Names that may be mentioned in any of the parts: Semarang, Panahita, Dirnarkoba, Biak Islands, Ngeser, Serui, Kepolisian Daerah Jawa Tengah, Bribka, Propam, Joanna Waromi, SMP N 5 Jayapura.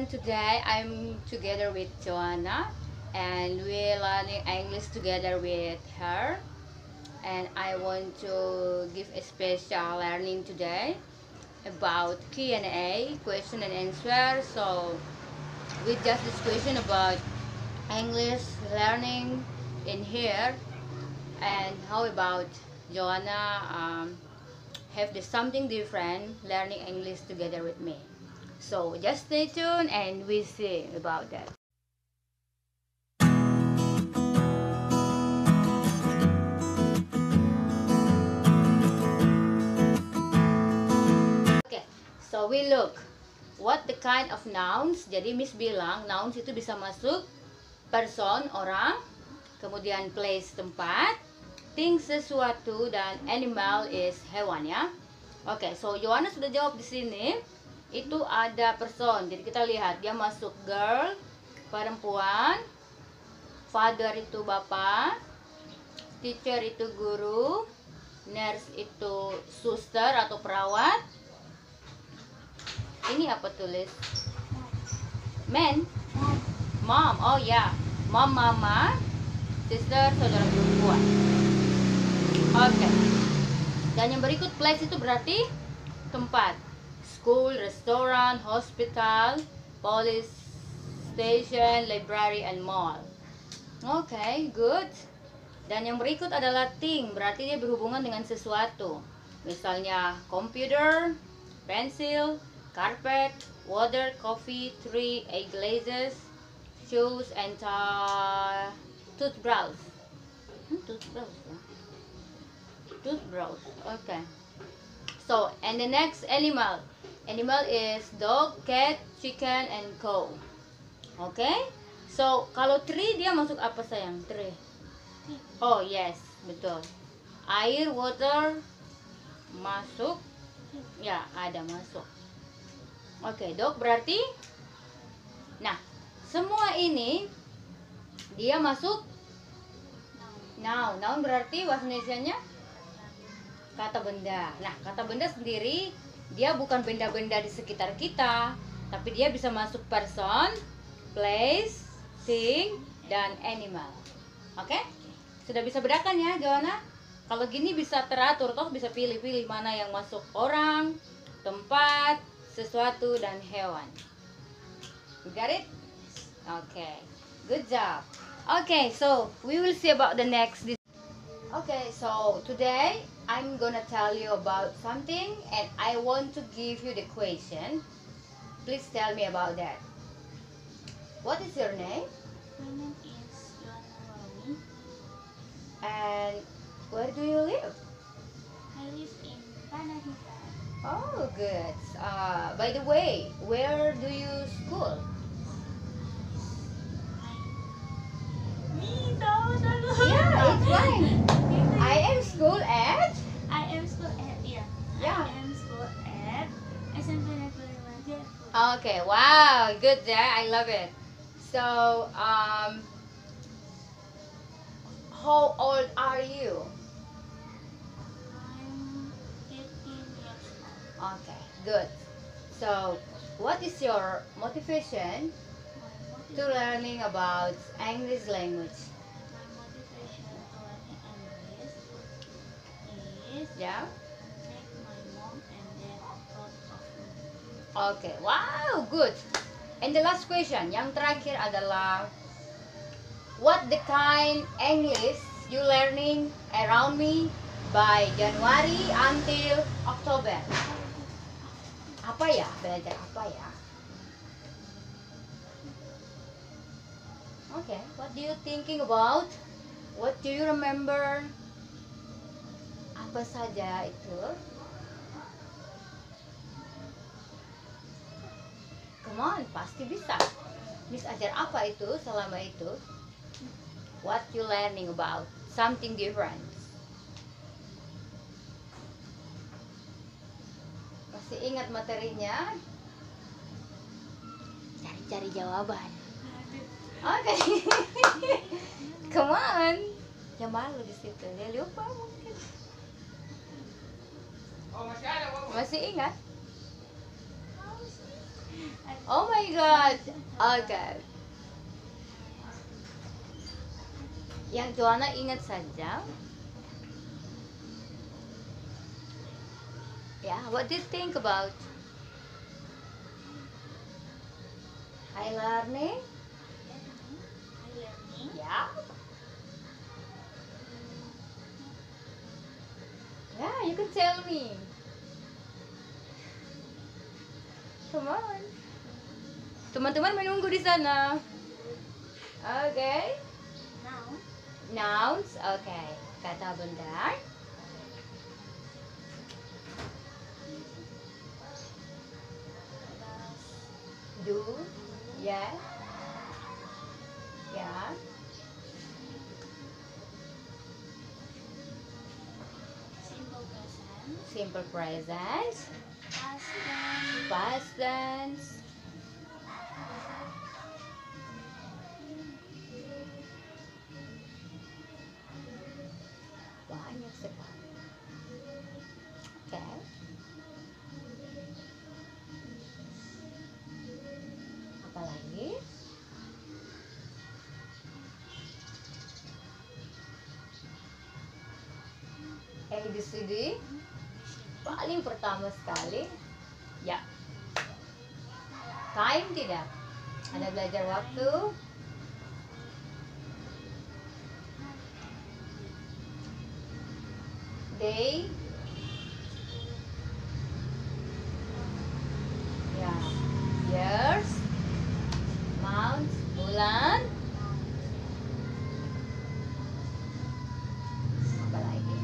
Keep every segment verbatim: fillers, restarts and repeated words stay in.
and today I'm together with Joanna and we're learning English together with her, and I want to give a special learning today about Q and A, question and answer. So we just discussion about English learning in here. And how about Joanna um, have the something different learning English together with me? So just stay tuned and we see about that. Okay, so we look what the kind of nouns. Jadi Miss bilang nouns itu bisa masuk person orang, kemudian place tempat, things sesuatu, dan animal is hewan ya. Oke, okay, so Joanna sudah jawab di sini. Itu ada person, jadi kita lihat dia masuk girl, perempuan, father itu bapak, teacher itu guru, nurse itu suster atau perawat. Ini apa tulis? Man, mom, oh ya, yeah. Mom, mama, sister, saudara perempuan. Oke, okay. Dan yang berikut place itu berarti tempat. School, restaurant, hospital, police station, library, and mall. Oke, okay, good. Dan yang berikut adalah thing, berarti dia berhubungan dengan sesuatu. Misalnya computer, pencil, carpet, water, coffee, tree, egg glasses, shoes, and uh, toothbrush. Hmm, toothbrush. Toothbrush. Oke. Okay. So, and the next animal. Animal is dog, cat, chicken, and cow. Oke, okay? So kalau tree dia masuk apa sayang? Tree. Oh yes, betul. Air, water masuk. Ya ada masuk. Oke, okay, dog berarti. Nah, semua ini dia masuk noun. Noun berarti bahasa Indonesianya kata benda. Nah, kata benda sendiri dia bukan benda-benda di sekitar kita, tapi dia bisa masuk person, place, thing, dan animal. Oke? Okay? Sudah bisa bedakan ya, Joanna? Kalau gini bisa teratur, toh bisa pilih-pilih mana yang masuk orang, tempat, sesuatu, dan hewan. You got it? Oke. Okay. Good job. Oke, okay, so we will see about the next. Okay, so today I'm gonna tell you about something and I want to give you the question. Please tell me about that. What is your name? My name is Joanna Waromi. And where do you live? I live in Panahita. Oh, good. Uh, by the way, where do you school? Me, no, no, no. Yeah, it's fine. I am school at I am school at yeah. yeah. I am school at S M P Negeri lima Jayapura. Okay, wow, good there. I love it. So, um how old are you? I'm fifteen years old. Okay, good. So, what is your motivation to learning about English language? Yeah. Oke, okay. Wow, good. And the last question, yang terakhir adalah what the kind English you learning around me by January until October? Apa ya? Belajar apa ya? Oke, okay. What do you thinking about? What do you remember? Apa saja itu? Come on, pasti bisa. Miss ajar apa itu selama itu? What you learning about? Something different. Masih ingat materinya? Cari-cari jawaban. Oke, okay. Come on. Yang malu di situ, dia lupa mungkin. Oh, masih ada, masih ingat? Oh my god. Oke. Okay. Yang Joanna ingat saja. Yeah, what do you think about? I learning. I learning. Yeah. Yeah, you can tell me. Come on. Teman-teman menunggu di sana. Okay. Noun. Nouns. Okay. Kata benda. Do, yeah, yeah, simple present, simple present, past tense, past tense, banyak sekali. Okay. Lagi A B C D paling pertama sekali ya. Time tidak ada belajar waktu. Day ya, years, month, bulan, apa lagi?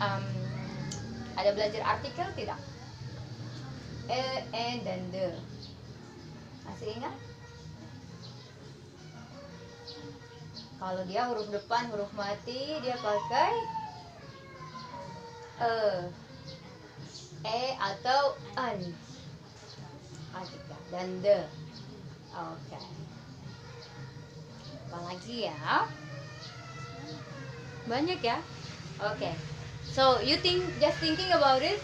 Um, ada belajar artikel tidak? E, e, dan de. Masih ingat? Kalau dia huruf depan huruf mati dia pakai e. E atau an artikel dan the. Oke, okay. Apa lagi ya? Banyak ya. Oke, okay. So you think just thinking about it.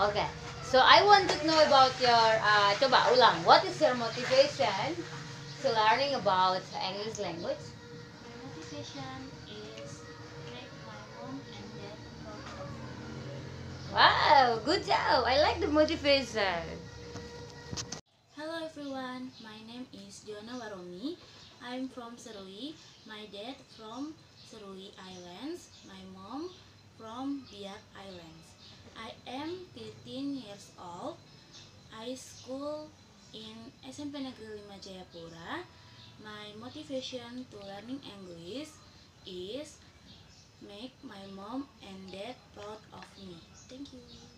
Oke, okay. So I want to know about your uh, coba ulang. What is your motivation to learning about English language? Motivation. Wow, good job! I like the motivation. Hello everyone, my name is Joanna Waromi. I'm from Serui. My dad from Serui Islands. My mom from Biak Islands. I am fifteen years old. I school in S M P Negeri lima Jayapura. My motivation to learning English is make my mom and dad proud of me. Thank you.